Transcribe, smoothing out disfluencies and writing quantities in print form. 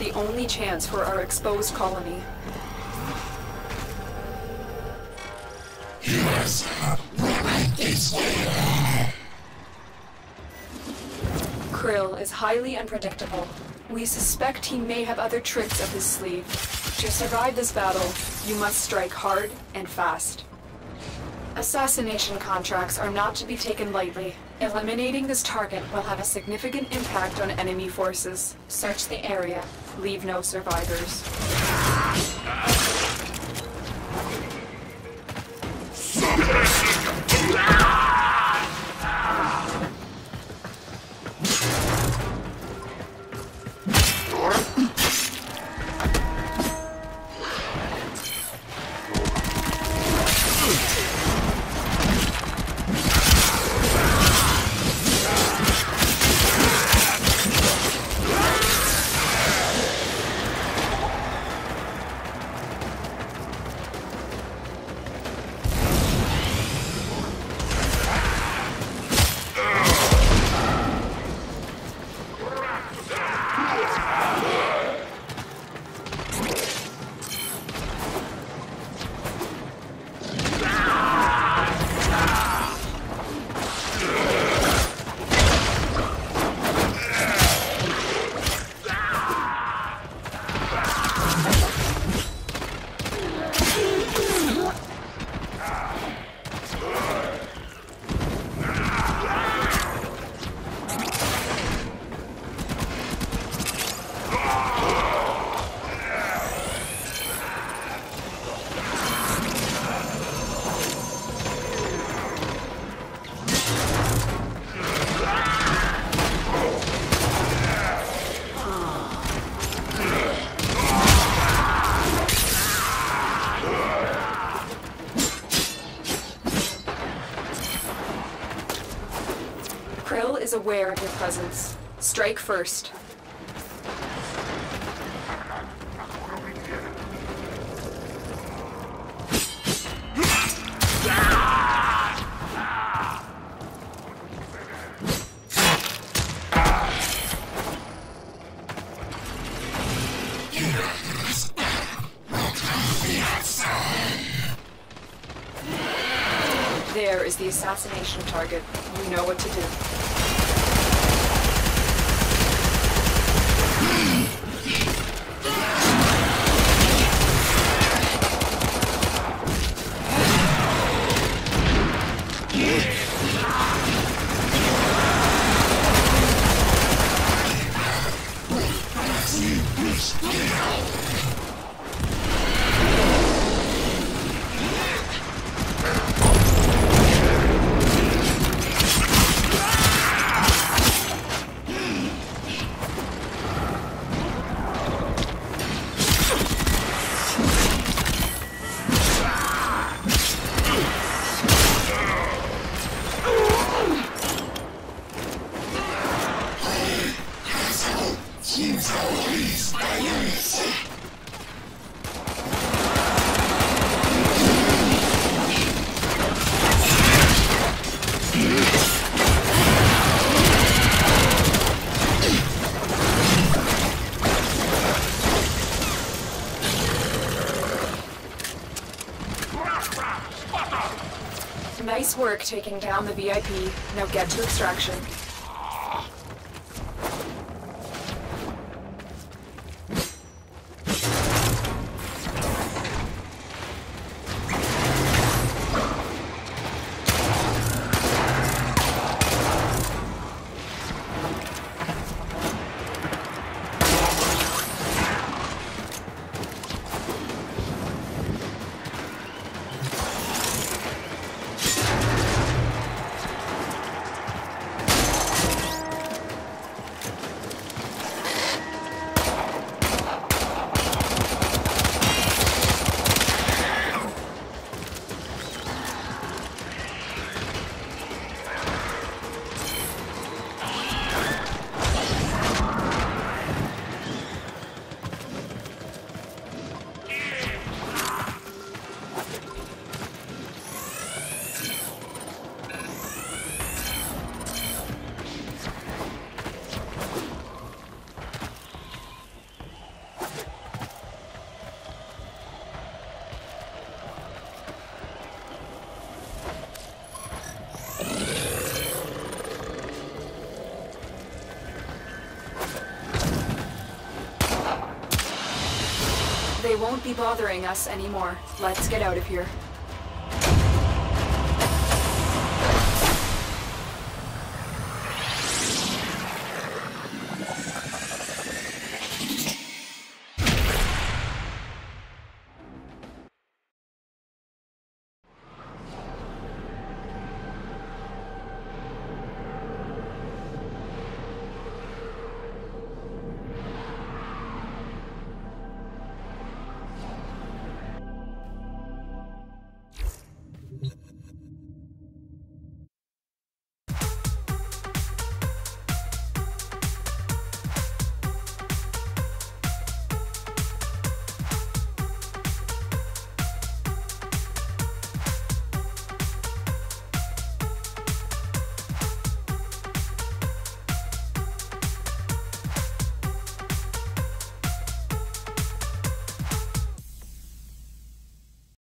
the only chance for our exposed colony. Yes, Krill is highly unpredictable. We suspect he may have other tricks up his sleeve. To survive this battle, you must strike hard and fast. Assassination contracts are not to be taken lightly. Eliminating this target will have a significant impact on enemy forces. Search the area. Leave no survivors. Is aware of your presence. Strike first. There is the assassination target. We know what to do. Nice work taking down the VIP. Now get to extraction. won't be bothering us anymore. Let's get out of here.